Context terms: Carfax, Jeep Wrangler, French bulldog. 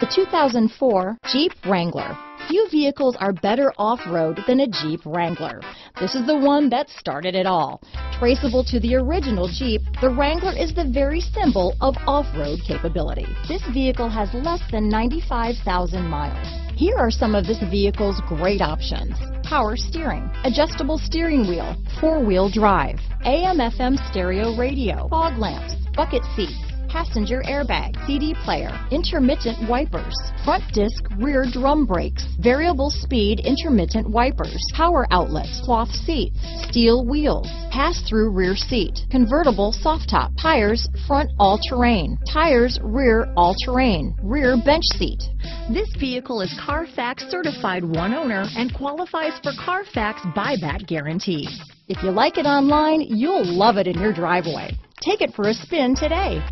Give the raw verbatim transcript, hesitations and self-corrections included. The two thousand four Jeep Wrangler. Few vehicles are better off-road than a Jeep Wrangler. This is the one that started it all. Traceable to the original Jeep, the Wrangler is the very symbol of off-road capability. This vehicle has less than ninety-five thousand miles. Here are some of this vehicle's great options: power steering, adjustable steering wheel, four-wheel drive, A M F M stereo radio, fog lamps, bucket seats, passenger airbag, C D player, intermittent wipers, front disc rear drum brakes, variable speed intermittent wipers, power outlets, cloth seats, steel wheels, pass-through rear seat, convertible soft top, tires front all-terrain, tires rear all-terrain, rear bench seat. This vehicle is Carfax certified one owner and qualifies for Carfax buyback guarantee. If you like it online, you'll love it in your driveway. Take it for a spin today.